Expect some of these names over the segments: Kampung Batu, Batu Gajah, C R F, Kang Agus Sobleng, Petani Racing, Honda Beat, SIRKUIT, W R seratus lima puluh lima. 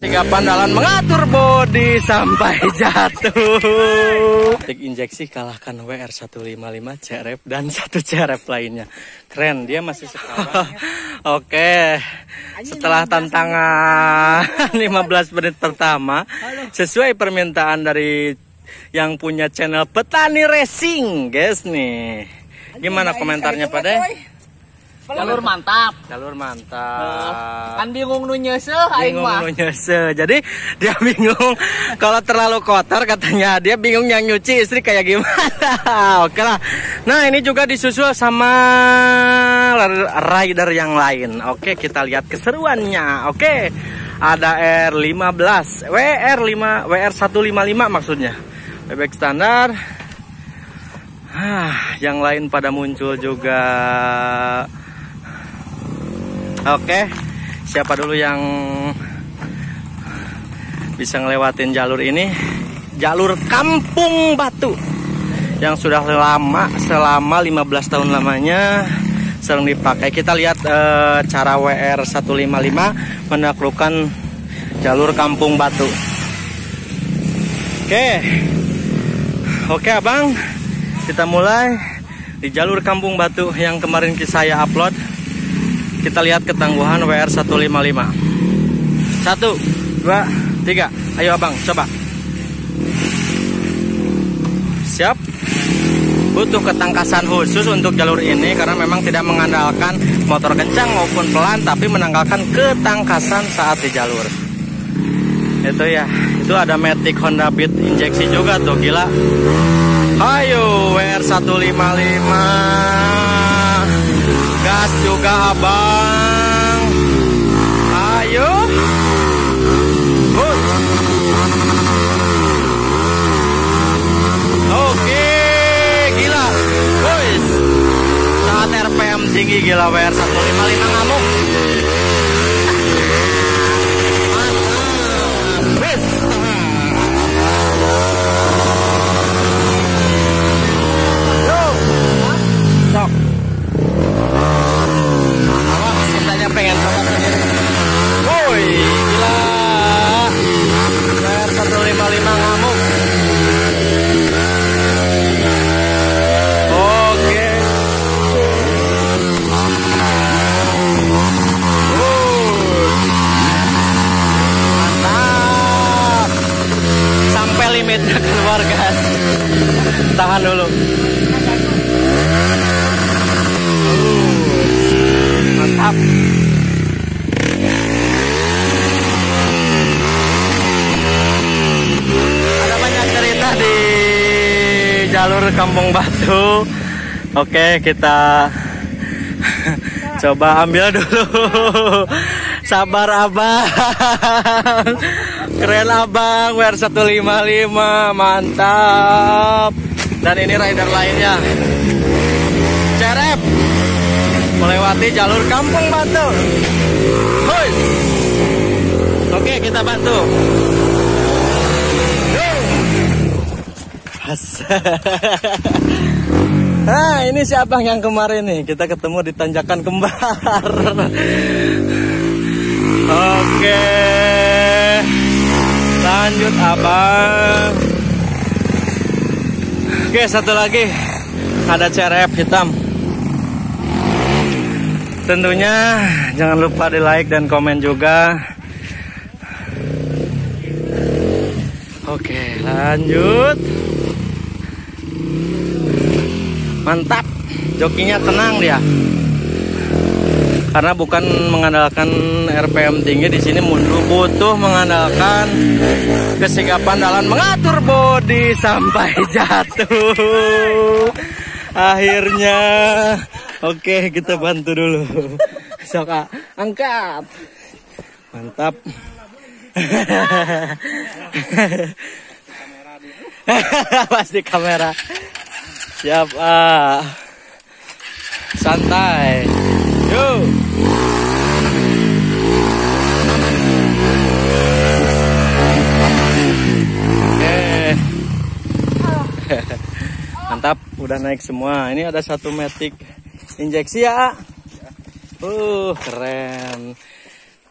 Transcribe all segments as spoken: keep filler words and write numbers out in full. Tiga pandalan mengatur bodi sampai jatuh. Tik injeksi kalahkan W R seratus lima puluh lima, C R F, dan satu C R F lainnya. Keren, dia masih sekolah. Oke, setelah tantangan lima belas menit pertama, sesuai permintaan dari yang punya channel Petani Racing, guys nih. Gimana komentarnya pada? Jalur mantap. Jalur mantap. Kan bingung nu nyeuseul aing mah. Bingung nu nyeuseul. Jadi dia bingung kalau terlalu kotor katanya, dia bingung yang nyuci istri kayak gimana. Oke lah. Nah, ini juga disusul sama rider yang lain. Oke, kita lihat keseruannya. Oke. Ada R lima belas, W R lima, W R seratus lima puluh lima maksudnya. Bebek standar. Ah, yang lain pada muncul juga. Oke, siapa dulu yang bisa ngelewatin jalur ini? Jalur Kampung Batu yang sudah lama, selama lima belas tahun lamanya sering dipakai. Kita lihat e, cara W R seratus lima puluh lima menaklukkan jalur Kampung Batu. Oke, oke abang, kita mulai di jalur Kampung Batu yang kemarin saya upload. Kita lihat ketangguhan W R seratus lima puluh lima. Satu, dua, tiga. Ayo abang, coba. Siap. Butuh ketangkasan khusus untuk jalur ini karena memang tidak mengandalkan motor kencang maupun pelan, tapi menanggalkan ketangkasan saat di jalur. Itu ya. Itu ada Matic Honda Beat injeksi juga tuh, gila. Ayo W R seratus lima puluh lima. Gas juga abang. Ayo. Good. Oke, gila. Boys. Saat R P M tinggi gila W R seratus lima puluh lima ngamuk. Tahan dulu. Mantap. Ada banyak cerita di jalur Kampung Batu. Oke, kita coba ambil dulu. Sabar abang. Keren abang, W R seratus lima puluh lima. Mantap. Dan ini rider lainnya. Cerep melewati jalur Kampung Batu. Hoi. Oke, kita bantu. Nah, ini si abang yang kemarin nih. Kita ketemu di tanjakan kembar. Oke. Lanjut abang. Oke, satu lagi ada C R F hitam. Tentunya jangan lupa di like dan komen juga. Oke, lanjut. Mantap, jokinya tenang dia. Karena bukan mengandalkan R P M tinggi di sini, butuh mengandalkan kesigapan dalam mengatur bodi sampai jatuh. Akhirnya, oke, kita bantu dulu. Soka, angkat. Mantap. Pasti kamera. Siap, ah. Santai. Yo. Okay. Mantap, udah naik semua. Ini ada satu Matic injeksi ya. Uh, keren.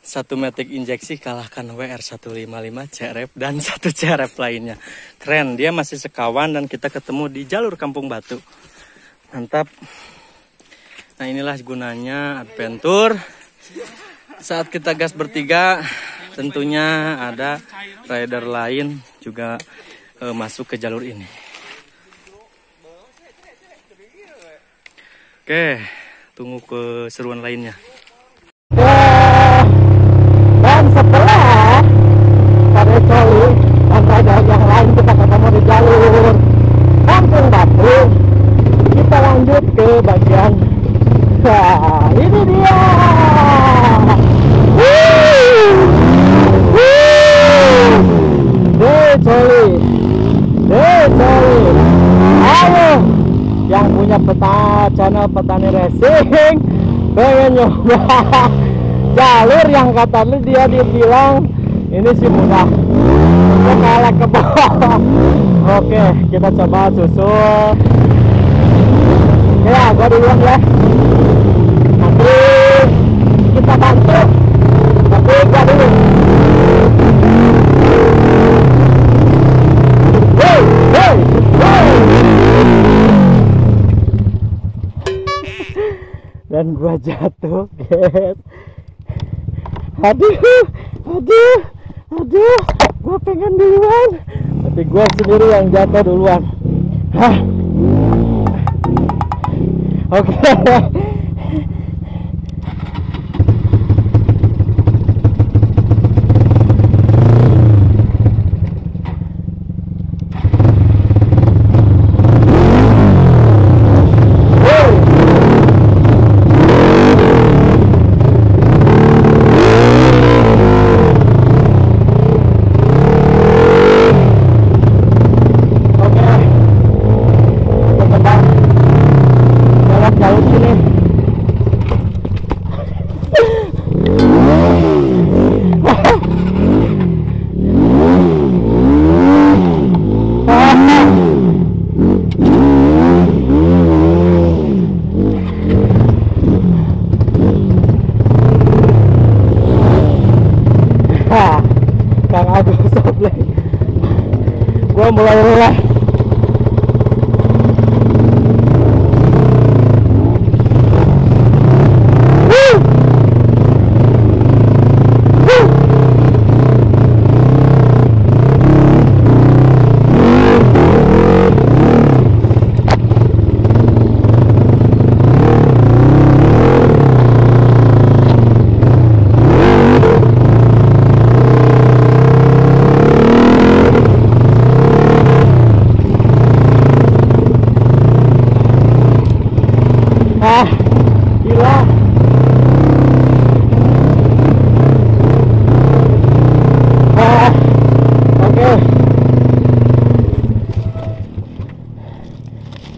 satu matic injeksi kalahkan W R seratus lima puluh lima, C R F, dan satu C R F lainnya. Keren, dia masih sekawan dan kita ketemu di jalur Kampung Batu. Mantap. Nah, inilah gunanya adventure. Saat kita gas bertiga, tentunya ada rider lain juga eh, masuk ke jalur ini. Oke, tunggu keseruan lainnya. Setelah pada coli dan rider yang lain kita ketemu di jalur Kampung Batu, kita lanjut ke bagian nah, ini dia. Wih, wih, deh coli, deh coli. Ayo, yang punya peta channel Petani Racing pengen nyoba jalur yang katanya dia dibilang ini sih mudah, kita kalah ke bawah. Oke, kita coba susul. Ya, gua duluan ya. Nanti kita bantu, tapi gua dulu. Hey, hey, hey. Dan gua jatuh, guys. Aduh, aduh, aduh, gue pengen duluan, tapi gue sendiri yang jatuh duluan. Hah. Oke, okay. Kang Agus Sobleng, gue mulai mulai.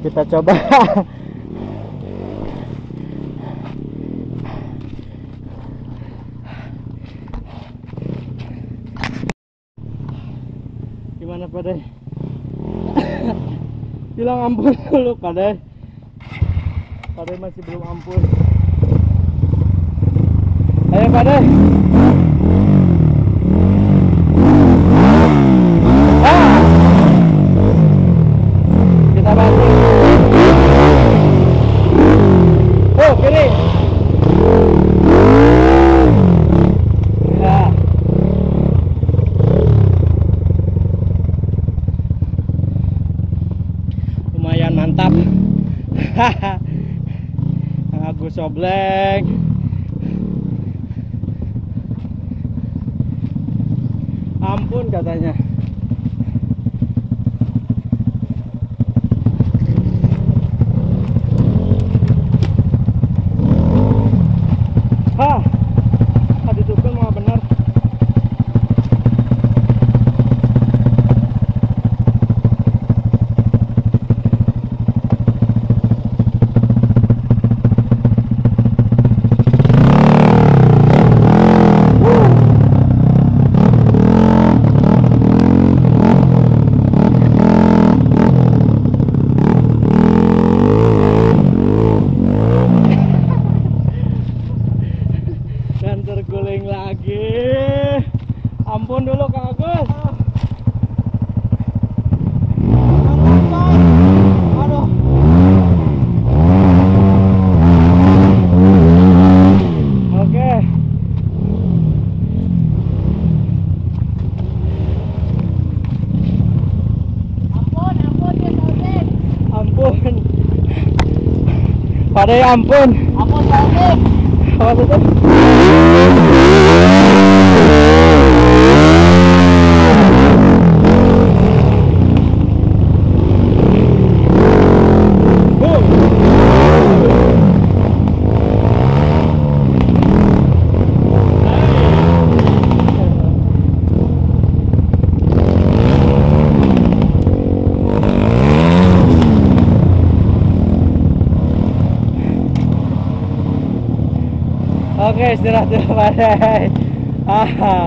Kita coba. Gimana Pade? Bilang ampun dulu Pade. Pade masih belum ampun. Ayo Pade. Mantap. Kang Agus Sobleng. Ampun katanya. Hah. Aduh tuh mah benar. dulu Kang Agus. Ada ya ampun. Apa tuh? Apa tuh? Oke, istirahat dulu padahal. Aha.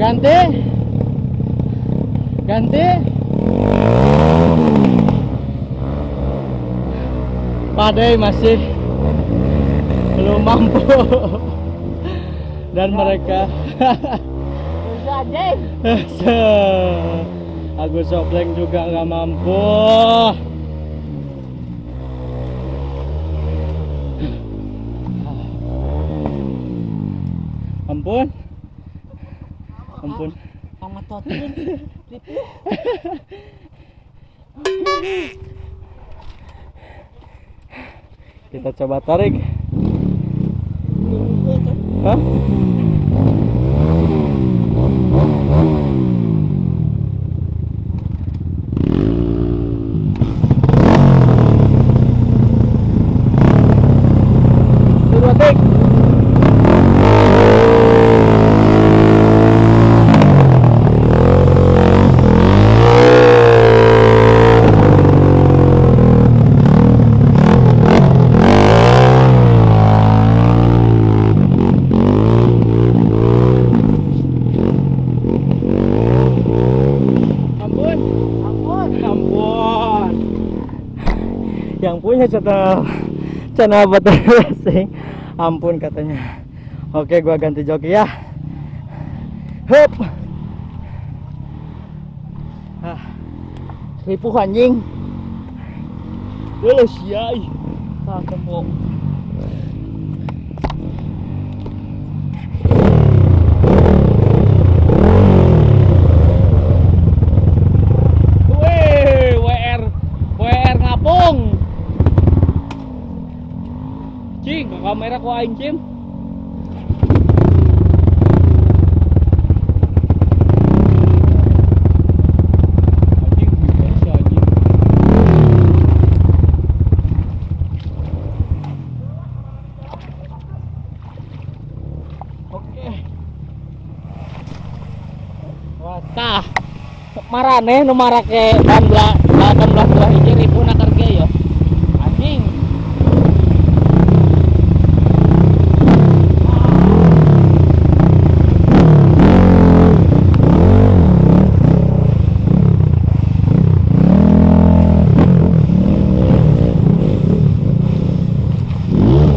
Ganti. Ganti. Padahal masih belum mampu. Dan mereka Agus Sobleng juga nggak mampu. Ampun, ampun, sama totin, kita coba tarik. Hah? Yang punya channel channel Batu Racing, ampun katanya. Oke, gua ganti joki ya. Hup. Ah, ripuh anjing. Lulus ya, tak kembung. Kamera ku aing cim. Oke. Wah, tah. Marane nu marake dambla, dambla tuh hiji ribu na kerja yo. Anjing. Bye.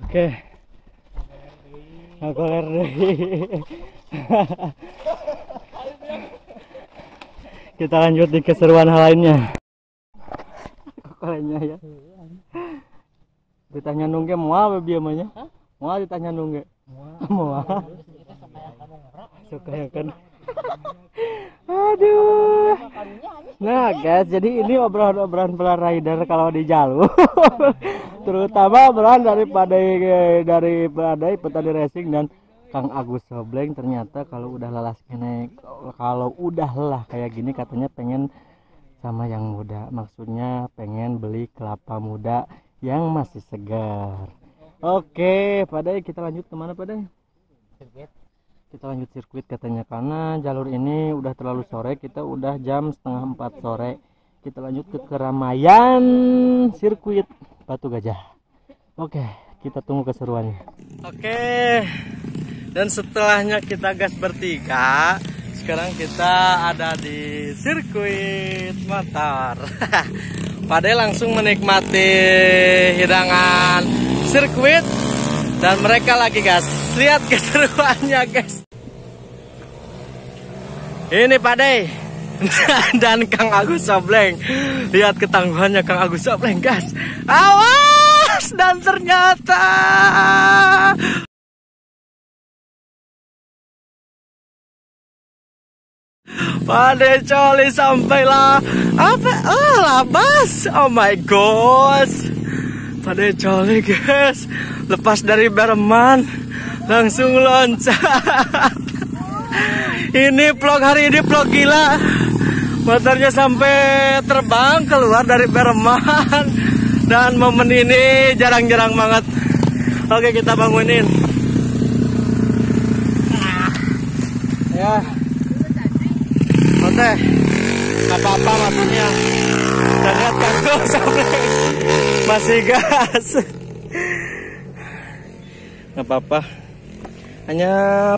Oke, aku ler deh. Kita lanjut di keseruan hal lainnya. Lainnya ya. Ditanya nunggu mau apa biamanya? Mau ditanya nunggu? Mau. Suka ya kan? Aduh. Nah guys, jadi ini obrolan-obrolan para rider kalau di jalur. Terutama obrolan daripada dari badai Petani Racing dan Kang Agus Sobleng. Ternyata kalau udah lelah naik, kalau udah lelah kayak gini katanya pengen sama yang muda, maksudnya pengen beli kelapa muda yang masih segar. Oke, Padai kita lanjut kemana Padai? Sirkuit. Kita lanjut sirkuit katanya karena jalur ini udah terlalu sore, kita udah jam setengah empat sore. Kita lanjut ke keramaian sirkuit Batu Gajah. Oke, kita tunggu keseruannya. Oke. Dan setelahnya kita gas bertiga, sekarang kita ada di sirkuit motor. Padahal langsung menikmati hidangan sirkuit dan mereka lagi gas. Lihat keseruannya guys. Ini Padai dan Kang Agus Sobleng. Lihat ketangguhannya Kang Agus Sobleng guys. Awas, dan ternyata Padai coli sampailah apa? Oh, labas. Oh my gosh. Padai coli guys. Lepas dari bareman langsung loncat. Ini vlog hari ini vlog gila. Motornya sampai terbang keluar dari bareman. Dan momen ini jarang-jarang banget. Oke, kita bangunin. Ya. Oke, apa-apa maksudnya. Dan lihat Kang Agus Sobleng masih gas. Nggak apa-apa, hanya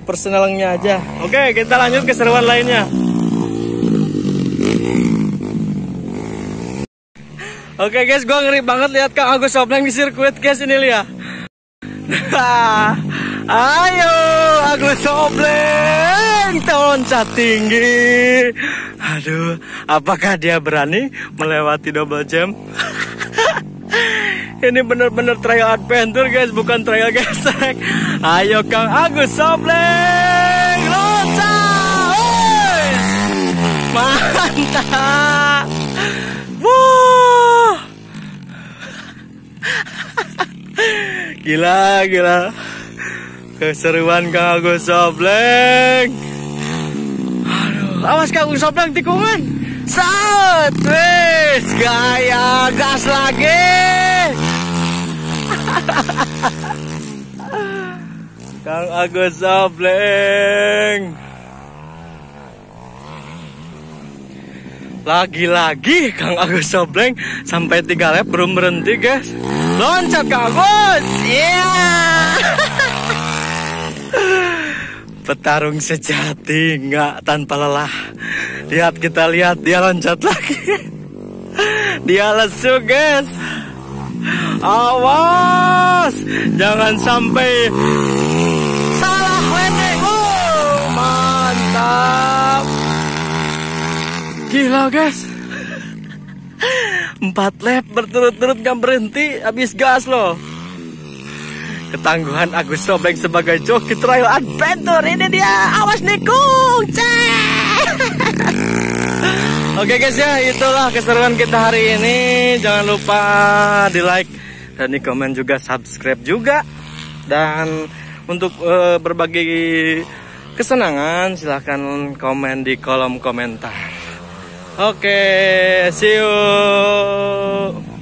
personalnya aja. Oke, kita lanjut ke seruan lainnya. Oke guys, gue ngeri banget lihat Kang Agus Sobleng di sirkuit guys. Ini lihat. Ayo Agus Sobleng loncat tinggi. Aduh, apakah dia berani melewati double jump? Ini bener-bener trial adventure guys, bukan trial gesek. Ayo Kang Agus Sobleng loncat. Woy! Mantap. Wuh. Gila, gila. Keseruan Kang Agus Sobleng. Awas Kang Agus Sobleng tikungan. Saat wis gaya gas lagi. Kang Agus Sobleng. Lagi-lagi Kang Agus Sobleng sampai tiga lap belum berhenti guys. Loncat Kang Agus. Yeah. Petarung sejati, nggak tanpa lelah. Lihat, kita lihat dia loncat lagi. Dia lesu guys. Awas, jangan sampai salah landing. Wow, mantap. Gila guys. Empat lap berturut-turut nggak berhenti, habis gas loh. Ketangguhan Agus Sobleng sebagai joki trial adventure. Ini dia, awas nikung. Oke guys ya, itulah keseruan kita hari ini. Jangan lupa di like dan di komen juga, subscribe juga. Dan untuk uh, berbagi kesenangan silahkan komen di kolom komentar. Oke, see you.